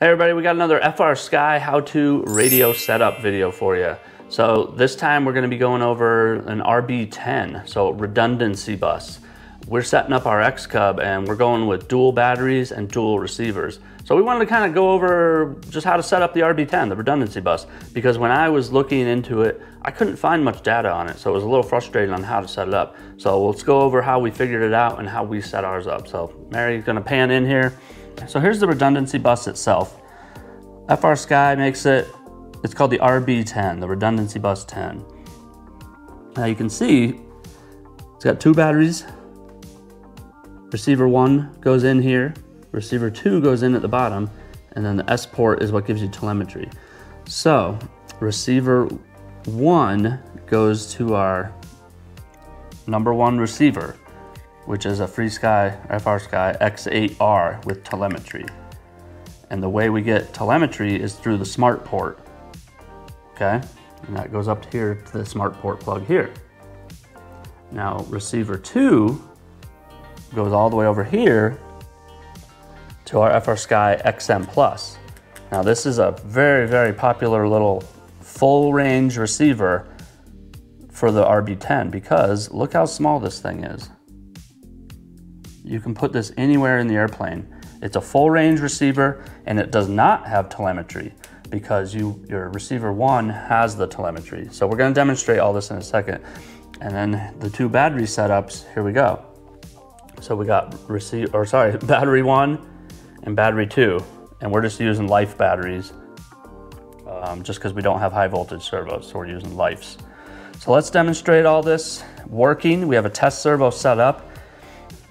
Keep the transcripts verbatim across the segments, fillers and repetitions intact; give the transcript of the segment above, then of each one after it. Hey everybody, we got another FrSky how-to radio setup video for you. So this time we're gonna be going over an R B ten, so redundancy bus. We're setting up our X-Cub and we're going with dual batteries and dual receivers. So we wanted to kind of go over just how to set up the R B ten, the redundancy bus, because when I was looking into it, I couldn't find much data on it, so it was a little frustrating on how to set it up. So let's go over how we figured it out and how we set ours up. So Mary's gonna pan in here. So here's the redundancy bus itself. FrSky makes it, it's called the R B ten, the redundancy bus ten. Now you can see, it's got two batteries. Receiver one goes in here, receiver two goes in at the bottom, and then the S port is what gives you telemetry. So receiver one goes to our number one receiver, which is a FreeSky, FrSky X eight R with telemetry. And the way we get telemetry is through the smart port, okay? And that goes up here to the smart port plug here. Now receiver two goes all the way over here to our FrSky X M plus. Now this is a very, very popular little full range receiver for the R B ten because look how small this thing is. You can put this anywhere in the airplane. It's a full range receiver and it does not have telemetry because you, your receiver one has the telemetry. So we're gonna demonstrate all this in a second. And then the two battery setups, here we go. So we got receive, or sorry, battery one and battery two. And we're just using life batteries um, just because we don't have high voltage servos, so we're using lifes. So let's demonstrate all this working. We have a test servo set up.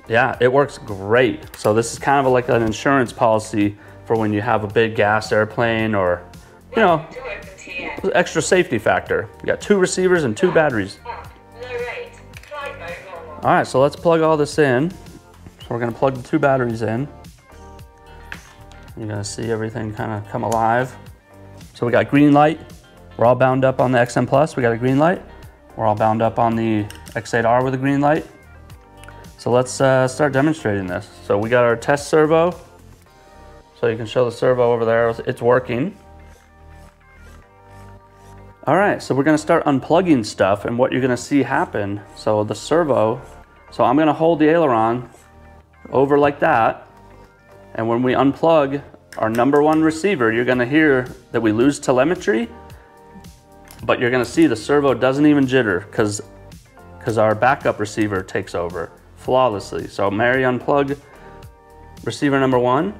Yeah, it works great. So this is kind of like an insurance policy for when you have a big gas airplane or, you know, extra safety factor. You got two receivers and two batteries. All right, so let's plug all this in. So we're gonna plug the two batteries in. You're gonna see everything kind of come alive. So we got green light. We're all bound up on the X M plus. We got a green light. We're all bound up on the X eight R with a green light. So let's uh, start demonstrating this. So we got our test servo. So you can show the servo over there, it's working. All right, so we're gonna start unplugging stuff and what you're gonna see happen. So the servo, so I'm gonna hold the aileron over like that. And when we unplug our number one receiver, you're gonna hear that we lose telemetry, but you're gonna see the servo doesn't even jitter because because our backup receiver takes over flawlessly. So Mary unplugged receiver number one.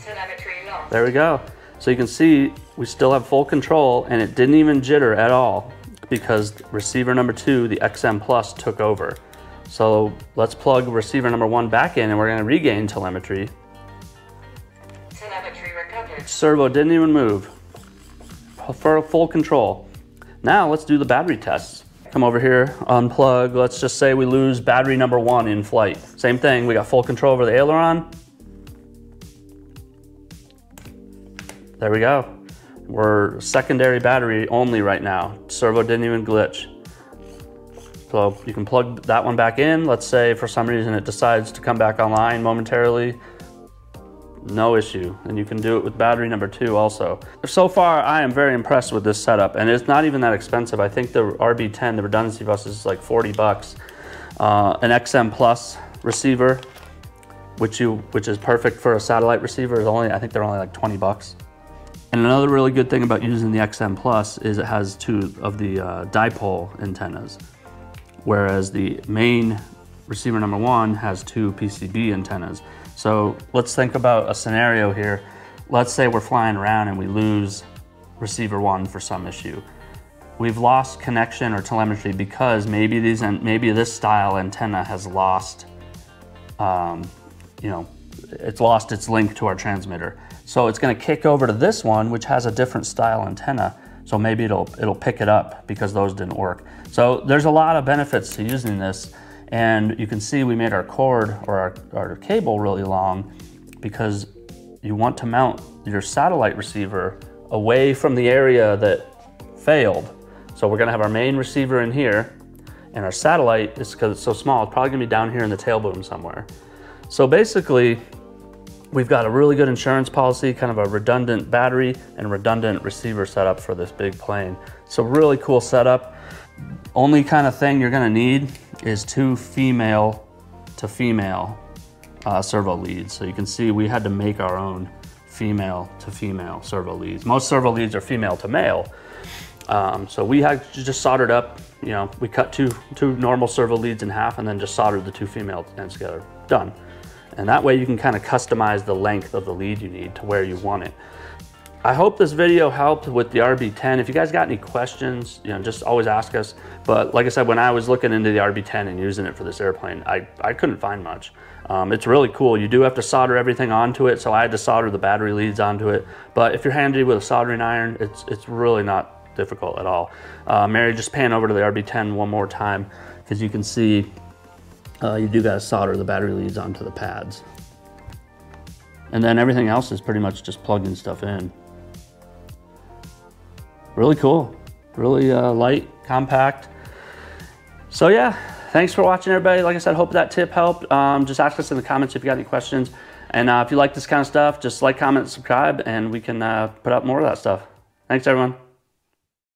Telemetry lost. There we go. So you can see we still have full control and it didn't even jitter at all because receiver number two, the X M plus, took over. So let's plug receiver number one back in and we're gonna regain telemetry. Telemetry recovered. Servo didn't even move. For full control. Now let's do the battery tests. Come over here, unplug. Let's just say we lose battery number one in flight. Same thing, we got full control over the aileron. There we go. We're secondary battery only right now. Servo didn't even glitch. So you can plug that one back in. Let's say for some reason it decides to come back online momentarily. No issue, and you can do it with battery number two also. So far, I am very impressed with this setup, and it's not even that expensive. I think the R B ten, the redundancy bus, is like forty bucks. Uh, an X M plus receiver, which you which is perfect for a satellite receiver, is only I think they're only like twenty bucks. And another really good thing about using the X M plus is it has two of the uh, dipole antennas, whereas the main receiver number one has two P C B antennas. So let's think about a scenario here. Let's say we're flying around and we lose receiver one for some issue. We've lost connection or telemetry because maybe these and maybe this style antenna has lost, um, you know, it's lost its link to our transmitter. So it's gonna kick over to this one, which has a different style antenna. So maybe it'll, it'll pick it up because those didn't work. So there's a lot of benefits to using this. And you can see we made our cord or our, our cable really long because you want to mount your satellite receiver away from the area that failed. So we're gonna have our main receiver in here and our satellite is, because it's so small, it's probably gonna be down here in the tail boom somewhere. So basically, we've got a really good insurance policy, kind of a redundant battery and redundant receiver setup for this big plane. So really cool setup. Only kind of thing you're gonna need is two female to female uh, servo leads. So you can see we had to make our own female to female servo leads. Most servo leads are female to male. Um, so we had just soldered up, you know, we cut two, two normal servo leads in half and then just soldered the two female ends together, done. And that way you can kind of customize the length of the lead you need to where you want it. I hope this video helped with the R B ten. If you guys got any questions, you know, just always ask us. But like I said, when I was looking into the R B ten and using it for this airplane, I, I couldn't find much. Um, it's really cool. You do have to solder everything onto it. So I had to solder the battery leads onto it. But if you're handy with a soldering iron, it's, it's really not difficult at all. Uh, Mary, just pan over to the R B ten one more time because you can see Uh, you do gotta solder the battery leads onto the pads. And then everything else is pretty much just plugging stuff in. Really cool, really uh, light, compact. So yeah, thanks for watching everybody. Like I said, hope that tip helped. Um, just ask us in the comments if you got any questions. And uh, if you like this kind of stuff, just like, comment, subscribe, and we can uh, put up more of that stuff. Thanks everyone.